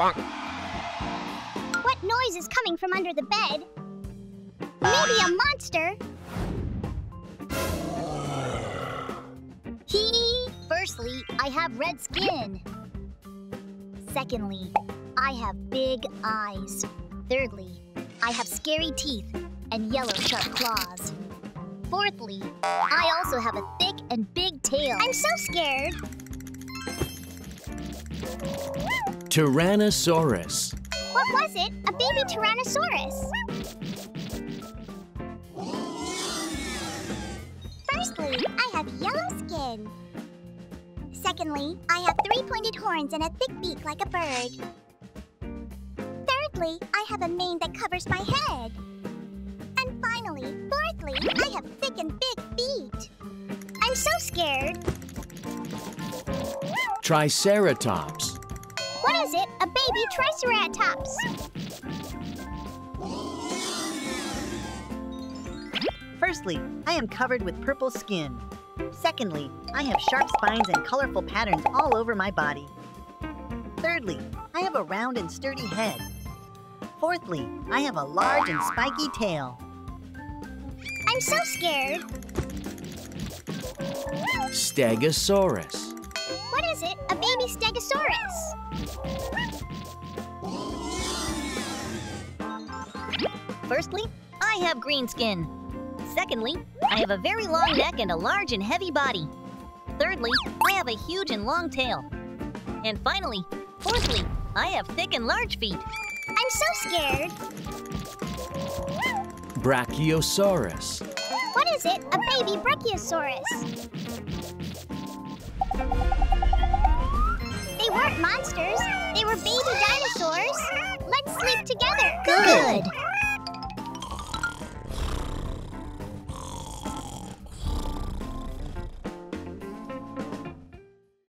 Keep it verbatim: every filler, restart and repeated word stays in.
Bonk. What noise is coming from under the bed? Maybe a monster? Hee! Firstly, I have red skin. Secondly, I have big eyes. Thirdly, I have scary teeth and yellow sharp claws. Fourthly, I also have a thick and big tail. I'm so scared. Tyrannosaurus. What was it? A baby Tyrannosaurus. Firstly, I have yellow skin. Secondly, I have three pointed horns and a thick beak like a bird. Thirdly, I have a mane that covers my head. And finally, fourthly, I have thick and big feet. I'm so scared. Triceratops. What is it? A baby Triceratops. Firstly, I am covered with purple skin. Secondly, I have sharp spines and colorful patterns all over my body. Thirdly, I have a round and sturdy head. Fourthly, I have a large and spiky tail. I'm so scared. Stegosaurus. What is it? A baby Stegosaurus. Firstly, I have green skin. Secondly, I have a very long neck and a large and heavy body. Thirdly, I have a huge and long tail. And finally, fourthly, I have thick and large feet. I'm so scared. Brachiosaurus. What is it? A baby Brachiosaurus. They weren't monsters. They were baby dinosaurs. Let's sleep together. Good. Good.